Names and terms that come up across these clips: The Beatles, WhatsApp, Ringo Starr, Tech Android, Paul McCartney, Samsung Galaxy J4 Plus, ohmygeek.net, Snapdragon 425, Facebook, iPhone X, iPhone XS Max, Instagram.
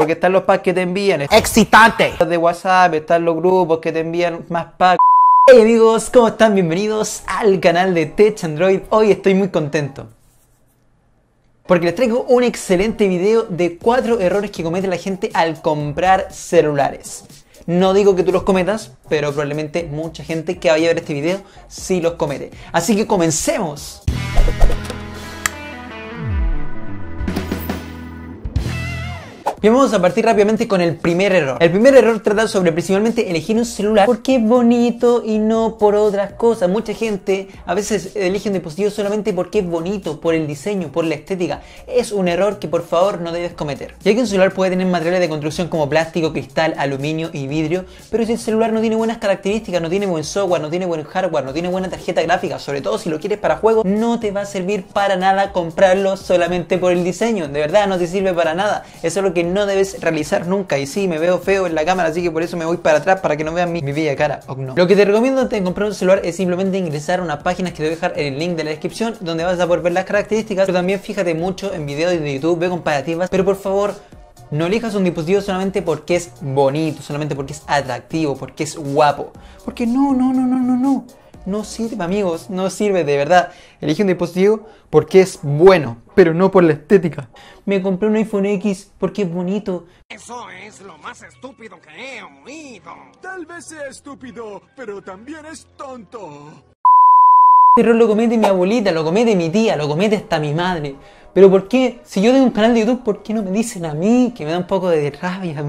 Porque están los packs que te envían. ¡Excitante! De WhatsApp, están los grupos que te envían más packs. Hey amigos, ¿cómo están? Bienvenidos al canal de Tech Android. Hoy estoy muy contento porque les traigo un excelente video de 4 errores que comete la gente al comprar celulares. No digo que tú los cometas, pero probablemente mucha gente que vaya a ver este video sí los comete. Así que comencemos. Bien, vamos a partir rápidamente con el primer error. El primer error trata sobre principalmente elegir un celular porque es bonito y no por otras cosas. Mucha gente a veces elige un dispositivo solamente porque es bonito, por el diseño, por la estética. Es un error que por favor no debes cometer, ya que un celular puede tener materiales de construcción como plástico, cristal, aluminio y vidrio, pero si el celular no tiene buenas características, no tiene buen software, no tiene buen hardware, no tiene buena tarjeta gráfica, sobre todo si lo quieres para juegos, no te va a servir para nada comprarlo solamente por el diseño. De verdad, no te sirve para nada. Eso es lo que no debes realizar nunca. Y sí, me veo feo en la cámara, así que por eso me voy para atrás para que no vean mi bella cara. O no. Lo que te recomiendo antes de comprar un celular es simplemente ingresar a una página que te voy a dejar en el link de la descripción, donde vas a poder ver las características, pero también fíjate mucho en videos de YouTube, ve comparativas, pero por favor no elijas un dispositivo solamente porque es bonito, solamente porque es atractivo, porque es guapo, porque no sirve, amigos, no sirve, de verdad. Elige un dispositivo porque es bueno, pero no por la estética. Me compré un iPhone X porque es bonito. Eso es lo más estúpido que he oído. Tal vez sea estúpido, pero también es tonto. Este error lo comete mi abuelita, lo comete mi tía, lo comete hasta mi madre. Pero ¿por qué? Si yo tengo un canal de YouTube, ¿por qué no me dicen a mí? Que me da un poco de rabia,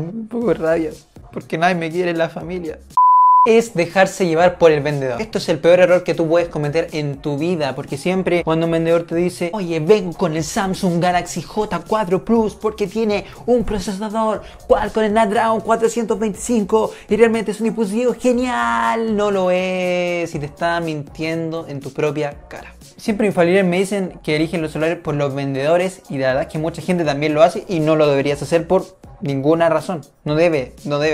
porque nadie me quiere en la familia. Es dejarse llevar por el vendedor. Esto es el peor error que tú puedes cometer en tu vida, porque siempre cuando un vendedor te dice: oye, vengo con el Samsung Galaxy J4 Plus porque tiene un procesador Qualcomm Snapdragon 425 y realmente es un dispositivo genial, no lo es, y te está mintiendo en tu propia cara. Siempre infalibles me dicen que eligen los celulares por los vendedores, y la verdad es que mucha gente también lo hace y no lo deberías hacer por ninguna razón. No debe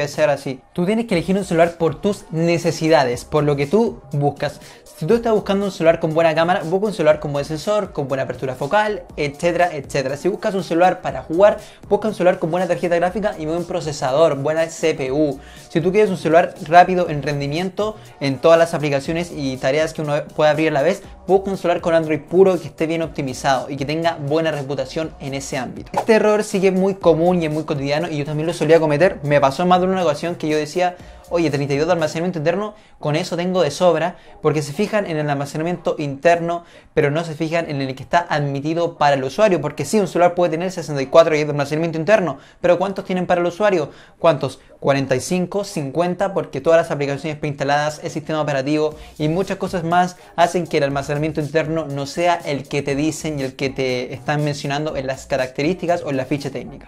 ser así. Tú tienes que elegir un celular por tus necesidades, por lo que tú buscas. Si tú estás buscando un celular con buena cámara, busca un celular con buen sensor, con buena apertura focal, etcétera, etcétera. Si buscas un celular para jugar, busca un celular con buena tarjeta gráfica y buen procesador, buena CPU. Si tú quieres un celular rápido en rendimiento, en todas las aplicaciones y tareas que uno pueda abrir a la vez, busca un celular con Android puro que esté bien optimizado y que tenga buena reputación en ese ámbito. Este error sí que es muy común y es muy cotidiano, y yo también lo solía cometer. Me pasó más de una ocasión que yo decía: oye, 32 de almacenamiento interno, con eso tengo de sobra, porque se fijan en el almacenamiento interno, pero no se fijan en el que está admitido para el usuario. Porque sí, un celular puede tener 64 GB de almacenamiento interno, pero ¿cuántos tienen para el usuario? ¿Cuántos? 45, 50, porque todas las aplicaciones preinstaladas, el sistema operativo y muchas cosas más hacen que el almacenamiento interno no sea el que te dicen y el que te están mencionando en las características o en la ficha técnica.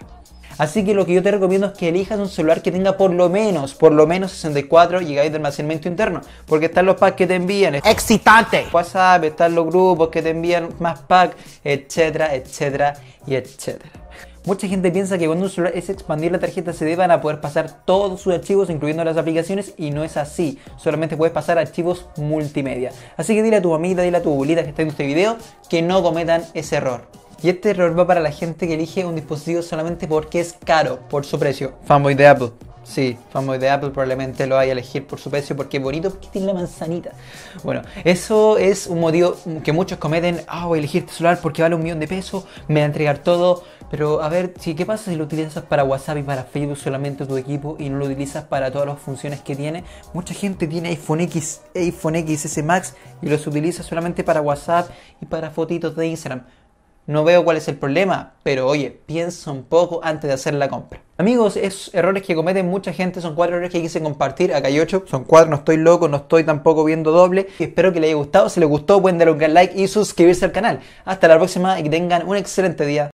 Así que lo que yo te recomiendo es que elijas un celular que tenga por lo menos 64 GB de almacenamiento interno, porque están los packs que te envían. ¡Excitante! WhatsApp, están los grupos que te envían más packs, etcétera, etcétera y etcétera. Mucha gente piensa que cuando un celular es expandir la tarjeta CD van a poder pasar todos sus archivos, incluyendo las aplicaciones, y no es así. Solamente puedes pasar archivos multimedia. Así que dile a tu mamita, dile a tu abuelita que está en este video que no cometan ese error. Y este error va para la gente que elige un dispositivo solamente porque es caro, por su precio. Fanboy de Apple. Sí, fanboy de Apple probablemente lo vaya a elegir por su precio, porque es bonito, porque tiene la manzanita. Bueno, eso es un motivo que muchos cometen. Voy a elegir este celular porque vale $1.000.000 de pesos, me va a entregar todo. Pero a ver, ¿qué pasa si lo utilizas para WhatsApp y para Facebook solamente tu equipo y no lo utilizas para todas las funciones que tiene? Mucha gente tiene iPhone X, iPhone XS Max y los utiliza solamente para WhatsApp y para fotitos de Instagram. No veo cuál es el problema, pero oye, piensa un poco antes de hacer la compra. Amigos, esos errores que cometen mucha gente son 4 errores que quise compartir. Acá hay 8, son 4, no estoy loco, no estoy tampoco viendo doble. Espero que les haya gustado. Si les gustó pueden darle un gran like y suscribirse al canal. Hasta la próxima y que tengan un excelente día.